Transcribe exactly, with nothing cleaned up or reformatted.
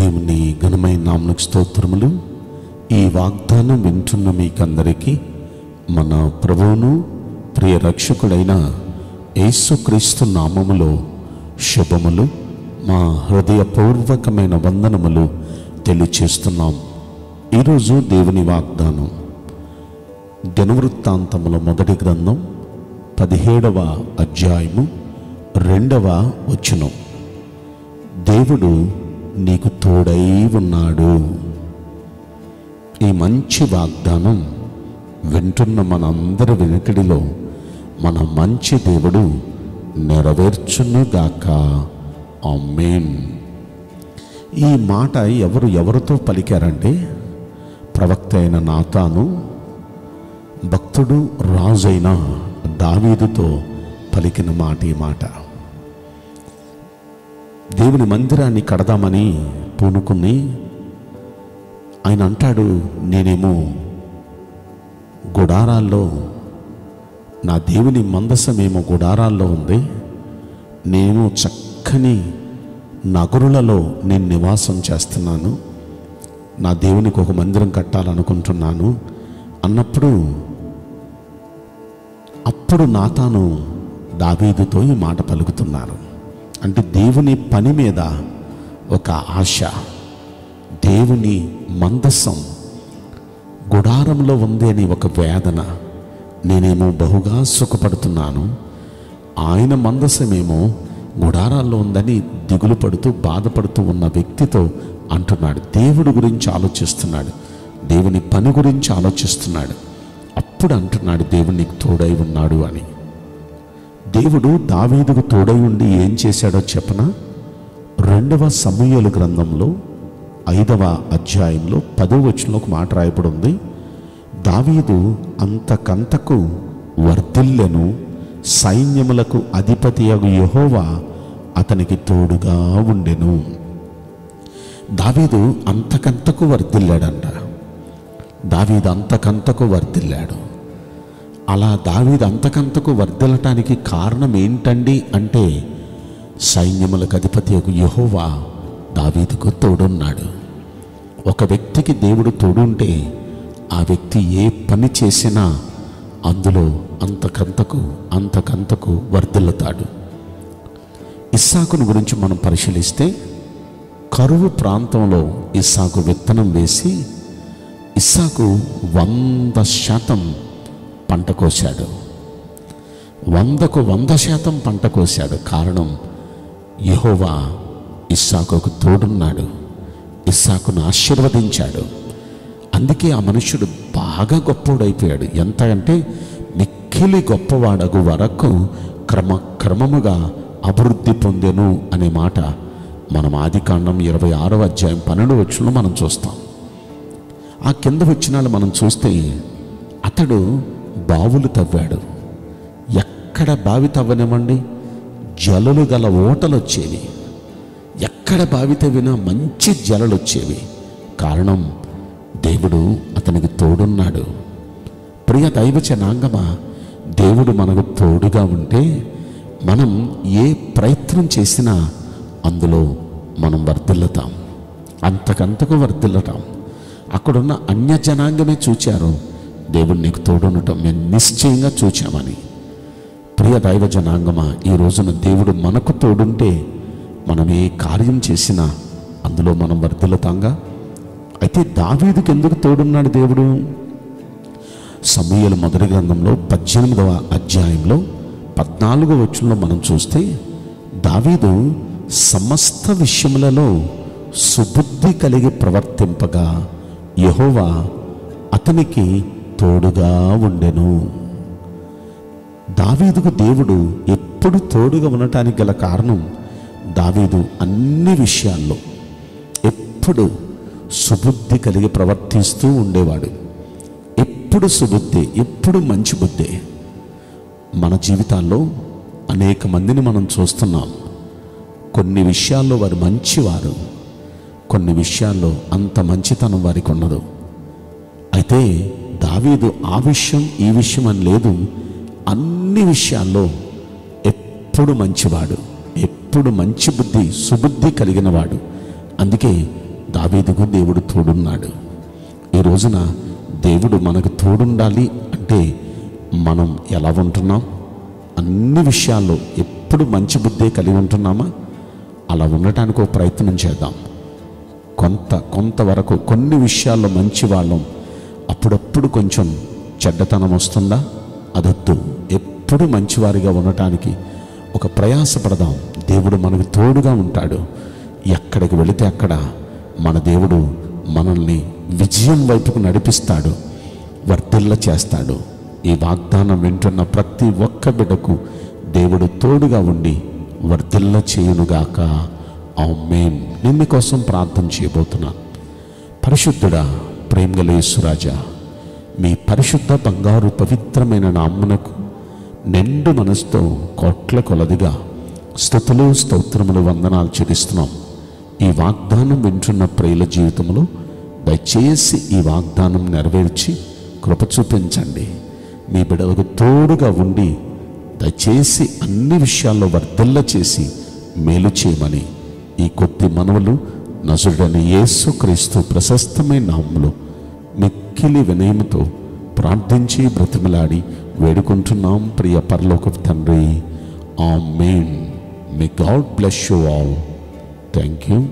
దేవుని ఘనమైన నామమునకు స్తోత్రములు। ఈ వాగ్దానం వింటున్న మీకందరికీ మన ప్రభువును ప్రియ రక్షకుడైన యేసుక్రీస్తు నామములో శుభములు, మా హృదయపూర్వకమైన వందనములు తెలియచేస్తున్నాం। ఈరోజు దేవుని వాగ్దానం దినవృత్తాంతముల మొదటి గ్రంథం పదిహేడవ అధ్యాయము రెండవ వచనం, దేవుడు నీకు తోడై ఉన్నాడు। ఈ మంచి వాగ్దానం వింటున్న మనందరి వెనుకడిలో మన మంచి దేవుడు నెరవేర్చునుగాక, ఆమేన్। ఈ మాట ఎవరు ఎవరితో పలికారంటే, ప్రవక్త అయిన నాతాను భక్తుడు రాజైన దావీదుతో పలికిన మాట ఈ మాట। దేవుని మందిరాన్ని కడదామని పూనుకుని ఆయన అంటాడు, నేనేమో గుడారాల్లో, నా దేవుని మందసమేమో గుడారాల్లో ఉంది, నేను చక్కని నగరులలో నేను నివాసం చేస్తున్నాను, నా దేవునికి ఒక మందిరం కట్టాలనుకుంటున్నాను అన్నప్పుడు అప్పుడు నాతాను దావీదుతో ఈ మాట పలుకుతున్నారు। అంటే దేవుని పని మీద ఒక ఆశ, దేవుని మందసం గుడారంలో ఉంది అని ఒక వేదన, నేనేమో బహుగా సుఖపడుతున్నాను, ఆయన మందసమేమో గుడారాల్లో ఉందని దిగులు పడుతూ బాధపడుతూ ఉన్న వ్యక్తితో అంటున్నాడు। దేవుడి గురించి ఆలోచిస్తున్నాడు, దేవుని పని గురించి ఆలోచిస్తున్నాడు, అప్పుడు అంటున్నాడు దేవునికి తోడై ఉన్నాడు అని। దేవుడు దావీదుకు తోడై ఉండి ఏం చేశాడో చెప్పన, రెండవ సమూయేలు గ్రంథంలో ఐదవ అధ్యాయంలో పదో వచనంలో ఒక మాట రాయబడి ఉంది, దావీదు అంతకంతకు వర్ధిల్లెను, సైన్యములకు అధిపతియగు యెహోవా అతనికి తోడుగా ఉండెను। దావీదు అంతకంతకు వర్ధిల్లాడంట, దావీదు అంతకంతకు వర్ధిల్లాడు। అలా దావీదు అంతకంతకు వర్ధిల్లటానికి కారణం ఏంటండి అంటే, సైన్యములకు అధిపతియగు యెహోవా దావీదుకు తోడున్నాడు। ఒక వ్యక్తికి దేవుడు తోడుంటే ఆ వ్యక్తి ఏ పని చేసినా అందులో అంతకంతకు అంతకంతకు వర్ధిల్లుతాడు। ఇస్సాకును గురించి మనం పరిశీలిస్తే, కరువు ప్రాంతంలో ఇస్సాకు విత్తనం వేసి ఇస్సాకు వంద శాతం పంట కోశాడు, వందకు వంద శాతం పంట కోశాడు। కారణం, యెహోవా ఇస్సాకుకు తోడున్నాడు, ఇస్సాకును ఆశీర్వదించాడు। అందుకే ఆ మనుషుడు బాగా గొప్పవాడైపోయాడు, ఎంత అంటే మిక్కిలి గొప్పవాడగు వరకు క్రమక్రమముగా అభివృద్ధి పొందెను అనే మాట మనం ఆదికాండం ఇరవై ఆరవ అధ్యాయం పన్నెండు వచనంలో మనం చూస్తాం। ఆ కింద వచనాలు మనం చూస్తే, అతడు బావులు తవ్వాడు, ఎక్కడ బావి తవ్వనివ్వండి జలులు గల ఓటలు వచ్చేవి, ఎక్కడ బావి తవ్వినా మంచి జలలు వచ్చేవి। కారణం, దేవుడు అతనికి తోడున్నాడు। ప్రియ దైవ జనాంగమా, దేవుడు మనకు తోడుగా ఉంటే మనం ఏ ప్రయత్నం చేసినా అందులో మనం వర్ధిల్లుతాం, అంతకంతకు వర్ధిల్లుతాం। అక్కడున్న అన్య జనాంగమే చూచారు దేవుడు నీకు తోడుండటం మేము నిశ్చయంగా చూచామని। ప్రియ దైవ జనాంగమా, ఈ రోజున దేవుడు మనకు తోడుంటే మనం ఏ కార్యం చేసినా అందులో మనం వర్ధిల్లుతాంగా। అయితే దావీదుకు ఎందుకు తోడున్నాడు దేవుడు? సమూయేలు మొదటి గ్రంథంలో పద్దెనిమిదవ అధ్యాయంలో పద్నాలుగవ వచనంలో మనం చూస్తే, దావీదు సమస్త విషయములలో సుబుద్ధి కలిగి ప్రవర్తింపగా యెహోవా అతనికి తోడుగా ఉండెను। దావీదుకు దేవుడు ఎప్పుడు తోడుగా ఉండటానికి గల కారణం, దావీదు అన్ని విషయాల్లో ఎప్పుడు సుబుద్ధి కలిగి ప్రవర్తిస్తూ ఉండేవాడు, ఎప్పుడు సుబుద్ధి, ఎప్పుడు మంచి బుద్ధి। మన జీవితాల్లో అనేక మందిని మనం చూస్తున్నాం, కొన్ని విషయాల్లో వారు మంచివారు, కొన్ని విషయాల్లో అంత మంచితనం వారికి ఉండదు। అయితే దావీదు ఆ విషయం ఈ విషయం అని లేదు, అన్ని విషయాల్లో ఎప్పుడు మంచివాడు, ఎప్పుడు మంచి బుద్ధి సుబుద్ధి కలిగినవాడు, అందుకే దావీదుకు దేవుడు తోడున్నాడు. ఈ రోజున దేవుడు మనకు తోడుండాలి అంటే మనం ఎలా ఉంటున్నాం? అన్ని విషయాల్లో ఎప్పుడు మంచి బుద్ధే కలిగి ఉంటున్నామా? అలా ఉండటానికి ఒక ప్రయత్నం చేద్దాం. కొంత కొంతవరకు కొన్ని విషయాల్లో మంచి వాళ్ళం, అప్పుడప్పుడు కొంచెం చెడ్డతనం వస్తుందా? అదొద్దు. ఎప్పుడు మంచివారిగా ఉండటానికి ఒక ప్రయాసపడదాం. దేవుడు మనకు తోడుగా ఉంటాడు. ఎక్కడికి వెళితే అక్కడ మన దేవుడు మనల్ని విజయం వైపుకు నడిపిస్తాడు, వర్ధిల్ల చేస్తాడు. ఈ వాగ్దానం వింటున్న ప్రతి ఒక్క బిడ్డకు దేవుడు తోడుగా ఉండి వర్ధిల్ల చేయునుగాక. ఆమేన్. నిన్న కోసం ప్రార్థన చేయబోతున్నాను. పరిశుద్ధుడా, ప్రేమగల యేసురాజా, మీ పరిశుద్ధ బంగారు పవిత్రమైన నామమునకు నిండు మనసుతో కోట్ల కొలదిగా స్తుతులు స్తోత్రములు వందనాలు చెల్లిస్తున్నాం. ఈ వాగ్దానం వింటున్న ప్రియుల జీవితంలో దయచేసి ఈ వాగ్దానం నెరవేర్చి కృప చూపించండి. మీ బిడలకు తోడుగా ఉండి దయచేసి అన్ని విషయాల్లో వర్ధిల్ల చేసి మేలు చేయమని ఈ కొద్ది మనవలు నజరుడైన యేసుక్రీస్తు ప్రశస్తమైన నామములో మిక్కిలి వినయముతో ప్రార్థించి బ్రతిమలాడి వేడుకుంటున్నాం ప్రియ పరలోకపు తండ్రి. ఆమేన్. May God bless you all. Thank you.